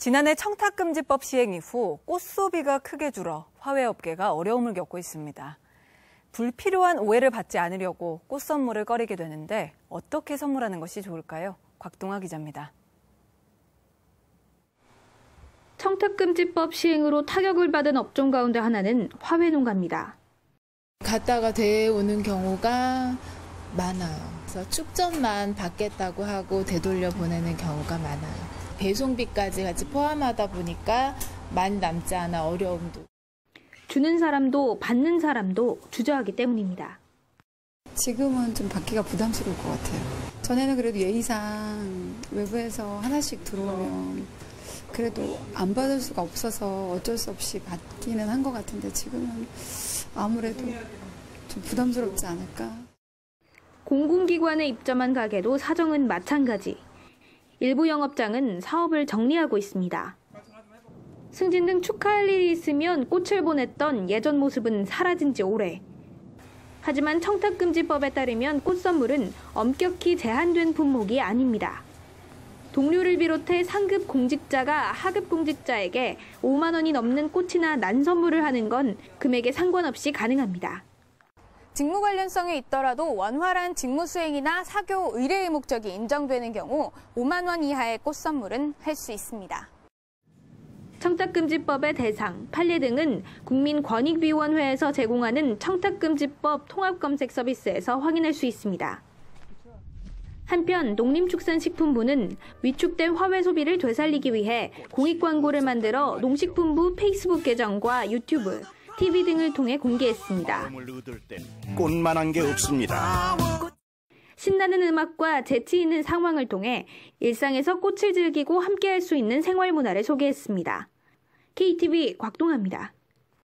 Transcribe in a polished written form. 지난해 청탁금지법 시행 이후 꽃소비가 크게 줄어 화훼업계가 어려움을 겪고 있습니다. 불필요한 오해를 받지 않으려고 꽃 선물을 꺼리게 되는데 어떻게 선물하는 것이 좋을까요? 곽동아 기자입니다. 청탁금지법 시행으로 타격을 받은 업종 가운데 하나는 화훼농가입니다. 갔다가 되오는 경우가 많아요. 그래서 축전만 받겠다고 하고 되돌려 보내는 경우가 많아요. 배송비까지 같이 포함하다 보니까 많이 남지 않아 어려움도. 주는 사람도 받는 사람도 주저하기 때문입니다. 지금은 좀 받기가 부담스러울 것 같아요. 전에는 그래도 예의상 외부에서 하나씩 들어오면 그래도 안 받을 수가 없어서 어쩔 수 없이 받기는 한 것 같은데 지금은 아무래도 좀 부담스럽지 않을까. 공공기관에 입점한 가게도 사정은 마찬가지. 일부 영업장은 사업을 정리하고 있습니다. 승진 등 축하할 일이 있으면 꽃을 보냈던 예전 모습은 사라진 지 오래. 하지만 청탁금지법에 따르면 꽃 선물은 엄격히 제한된 품목이 아닙니다. 동료를 비롯해 상급 공직자가 하급 공직자에게 5만 원이 넘는 꽃이나 난 선물을 하는 건 금액에 상관없이 가능합니다. 직무 관련성이 있더라도 원활한 직무 수행이나 사교 의뢰의 목적이 인정되는 경우 5만 원 이하의 꽃 선물은 할 수 있습니다. 청탁금지법의 대상, 판례 등은 국민권익위원회에서 제공하는 청탁금지법 통합검색 서비스에서 확인할 수 있습니다. 한편 농림축산식품부는 위축된 화훼 소비를 되살리기 위해 공익광고를 만들어 농식품부 페이스북 계정과 유튜브, TV 등을 통해 공개했습니다. 꽃만한 게 없습니다. 신나는 음악과 재치 있는 상황을 통해 일상에서 꽃을 즐기고 함께할 수 있는 생활 문화를 소개했습니다. KTV 곽동아입니다.